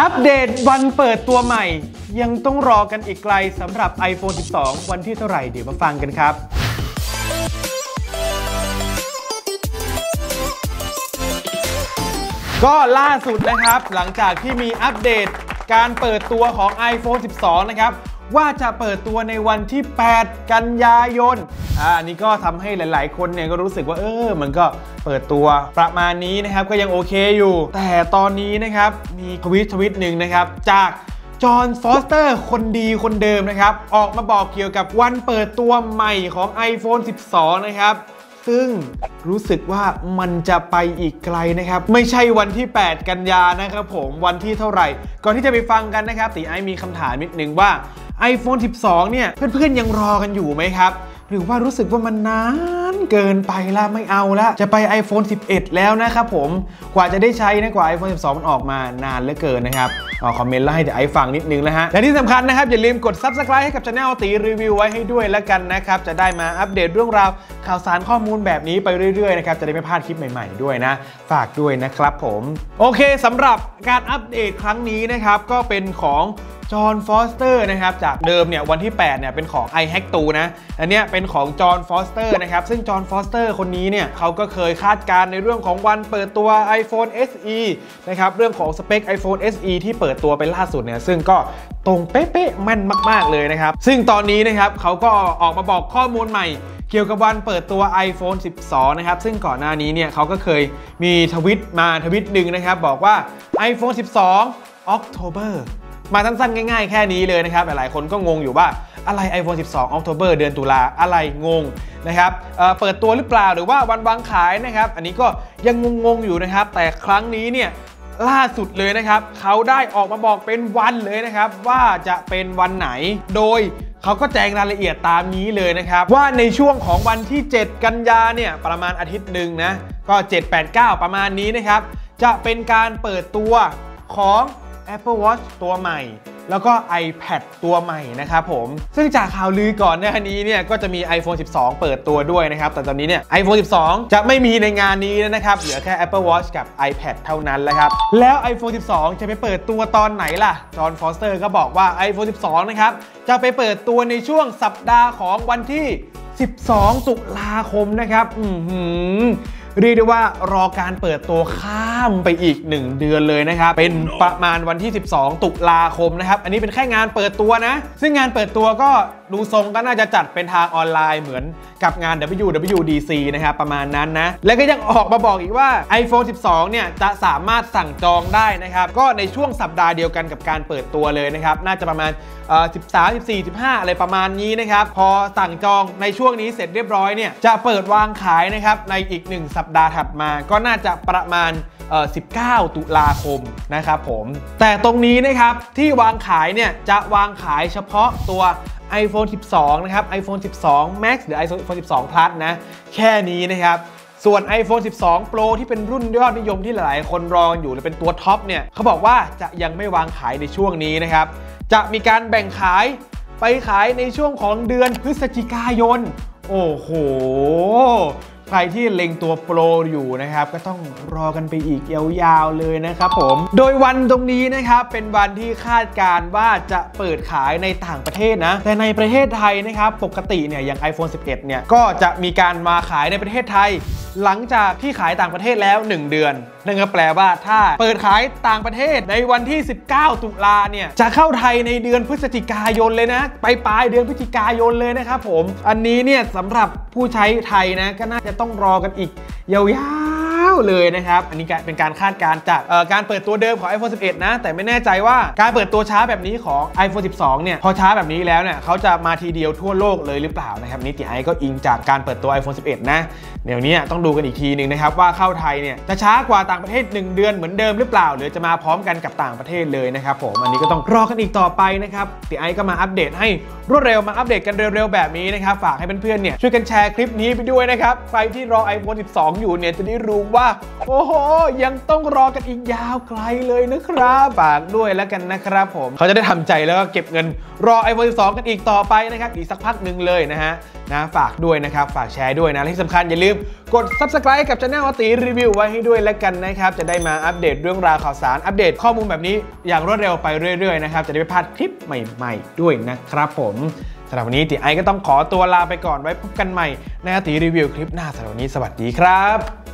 อัปเดตวันเปิดตัวใหม่ยังต้องรอกันอีกไกลสำหรับ iPhone 12 วันที่เท่าไหร่เดี๋ยวมาฟังกันครับก็ล่าสุดนะครับหลังจากที่มีอัปเดตการเปิดตัวของ iPhone 12 นะครับว่าจะเปิดตัวในวันที่ 8 กันยายน อันนี้ก็ทำให้หลายๆคนเนี่ยก็รู้สึกว่ามันก็เปิดตัวประมาณนี้นะครับก็ยังโอเคอยู่แต่ตอนนี้นะครับมีทวิตหนึ่งนะครับจากJohn Foster คนดีคนเดิมนะครับออกมาบอกเกี่ยวกับวันเปิดตัวใหม่ของ iPhone 12 นะครับซึ่งรู้สึกว่ามันจะไปอีกไกลนะครับไม่ใช่วันที่8กันยานะครับผมวันที่เท่าไหร่ก่อนที่จะไปฟังกันนะครับตีไอมีคำถามนิดนึงว่า iPhone 12 เนี่ยเพื่อนๆยังรอกันอยู่ไหมครับหรือว่ารู้สึกว่ามันนานเกินไปละไม่เอาละจะไป iPhone 11 แล้วนะครับผมกว่าจะได้ใช้นะกว่า iPhone 12 มันออกมานานเหลือเกินนะครับคอมเมนต์แล้วให้ไอฟังนิดนึงนะฮะและที่สำคัญนะครับอย่าลืมกด Subscribe ให้กับช่องตีรีวิวไว้ให้ด้วยแล้วกันนะครับจะได้มาอัปเดตเรื่องราวข่าวสารข้อมูลแบบนี้ไปเรื่อยๆนะครับจะได้ไม่พลาดคลิปใหม่ๆด้วยนะฝากด้วยนะครับผมโอเคสำหรับการอัปเดตครั้งนี้นะครับก็เป็นของJohn Foster นะครับจากเดิมเนี่ยวันที่8เนี่ยเป็นของ iHack2 นะอันเนี้ยเป็นของ John Foster นะครับซึ่ง John Foster คนนี้เนี่ยเขาก็เคยคาดการณ์ในเรื่องของวันเปิดตัว iPhone SE นะครับเรื่องของสเปค iPhone SE ที่เปิดตัวไปล่าสุดเนี่ยซึ่งก็ตรงเป๊ะๆแม่นมากๆเลยนะครับซึ่งตอนนี้นะครับเขาก็ออกมาบอกข้อมูลใหม่เกี่ยวกับวันเปิดตัว iPhone 12 นะครับซึ่งก่อนหน้านี้เนี่ยเขาก็เคยมีทวิตหนึ่งนะครับบอกว่า iPhone 12 Octoberมาสั้นๆง่ายๆแค่นี้เลยนะครับหลายๆคนก็งงอยู่ว่าอะไร iPhone 12 October เดือนตุลาอะไรงงนะครับ เปิดตัวหรือเปล่าหรือว่าวันวางขายนะครับอันนี้ก็ยังงงอยู่นะครับแต่ครั้งนี้เนี่ยล่าสุดเลยนะครับเขาได้ออกมาบอกเป็นวันเลยนะครับว่าจะเป็นวันไหนโดยเขาก็แจ้งรายละเอียดตามนี้เลยนะครับว่าในช่วงของวันที่7กันยาเนี่ยประมาณอาทิตย์หนึ่งนะก็7-8-9ประมาณนี้นะครับจะเป็นการเปิดตัวของApple Watch ตัวใหม่แล้วก็ iPad ตัวใหม่นะครับผมซึ่งจากข่าวลือก่อนหน้านี้เนี่ยก็จะมี iPhone 12 เปิดตัวด้วยนะครับแต่ตอนนี้เนี่ย iPhone 12 จะไม่มีในงานนี้แล้วนะครับเหลือแค่ Apple Watch กับ iPad เท่านั้นแล้วครับแล้ว iPhone 12 จะไปเปิดตัวตอนไหนล่ะจอห์นฟอสเตอร์ก็บอกว่า iPhone 12 นะครับจะไปเปิดตัวในช่วงสัปดาห์ของวันที่12ตุลาคมนะครับเรียกได้ว่ารอการเปิดตัวข้ามไปอีก1เดือนเลยนะครับเป็นประมาณวันที่12ตุลาคมนะครับอันนี้เป็นแค่งานเปิดตัวนะซึ่งงานเปิดตัวก็ดูทรงก็น่าจะจัดเป็นทางออนไลน์เหมือนกับงาน WWDC นะครับประมาณนั้นนะและก็ยังออกมาบอกอีกว่า iPhone 12 เนี่ยจะสามารถสั่งจองได้นะครับก็ในช่วงสัปดาห์เดียวกันกับการเปิดตัวเลยนะครับน่าจะประมาณ13, 14, 15อะไรประมาณนี้นะครับพอสั่งจองในช่วงนี้เสร็จเรียบร้อยเนี่ยจะเปิดวางขายนะครับในอีก1สัปดาห์ถัดมาก็น่าจะประมาณ19ตุลาคมนะครับผมแต่ตรงนี้นะครับที่วางขายเนี่ยจะวางขายเฉพาะตัว iPhone 12 นะครับ iPhone 12 Max หรือ iPhone 12 Plus นะแค่นี้นะครับส่วน iPhone 12 Pro ที่เป็นรุ่นยอดนิยมที่หลายๆคนรออยู่และเป็นตัวท็อปเนี่ยเขาบอกว่าจะยังไม่วางขายในช่วงนี้นะครับจะมีการแบ่งขายไปขายในช่วงของเดือนพฤศจิกายนโอ้โหใครที่เล็งตัวโปรอยู่นะครับก็ต้องรอกันไปอีกยาวๆเลยนะครับผมโดยวันตรงนี้นะครับเป็นวันที่คาดการณ์ว่าจะเปิดขายในต่างประเทศนะแต่ในประเทศไทยนะครับปกติเนี่ยอย่าง iPhone 11 เนี่ยก็จะมีการมาขายในประเทศไทยหลังจากที่ขายต่างประเทศแล้ว1เดือนนั่นก็แปลว่าถ้าเปิดขายต่างประเทศในวันที่19ตุลาเนี่ยจะเข้าไทยในเดือนพฤศจิกายนเลยนะไปปลายเดือนพฤศจิกายนเลยนะครับผมอันนี้เนี่ยสำหรับผู้ใช้ไทยนะก็น่าจะต้องรอกันอีกยาวๆเลยนะครับอันนี้เป็นการคาดการณ์จากการเปิดตัวเดิมของ iPhone 11 นะแต่ไม่แน่ใจว่าการเปิดตัวช้าแบบนี้ของ iPhone 12 เนี่ยพอช้าแบบนี้แล้วเนี่ยเขาจะมาทีเดียวทั่วโลกเลยหรือเปล่านะครับนี่ตีไอก็อิงจากการเปิดตัว iPhone 11 นะเดี๋ยวนี้ต้องดูกันอีกทีนึงนะครับว่าเข้าไทยเนี่ยจะช้ากว่าต่างประเทศ1เดือนเหมือนเดิมหรือเปล่าหรือจะมาพร้อมกันกับต่างประเทศเลยนะครับผมอันนี้ก็ต้องรอกันอีกต่อไปนะครับตีไอก็มาอัปเดตให้รวดเร็วมาอัปเดตกันเร็วๆแบบนี้นะครับฝากให้เพื่อนๆเนี่ยช่วยกันแชร์คลิปนี้ไปด้วยนะครับใครที่รอ iPhone 12 อยู่เนี่ยจะได้รู้ ว่าโอ้โหยังต้องรอกันอีกยาวไกลเลยนะครับฝากด้วยแล้วกันนะครับผมเขาจะได้ทำใจแล้วก็เก็บเงินรอ iPhone 12 กันอีกต่อไปนะครับอีกสักพักหนึ่งเลยนะฮะฝากด้วยนะครับฝากแชร์ด้วยนะและที่สำคัญอย่าลืมกด Subscribe กับช่องอติรีวิวไว้ให้ด้วยแล้วกันนะครับจะได้มาอัปเดตเรื่องราวข่าวสารอัปเดตข้อมูลแบบนี้อย่างรวดเร็วไปเรื่อยๆนะครับจะได้ไม่พลาดคลิปใหม่ๆด้วยนะครับผมสำหรับวันนี้ติไอก็ต้องขอตัวลาไปก่อนไว้พบกันใหม่ในอติรีวิวคลิปหน้าสำหรับวันนี้สวัสดีครับ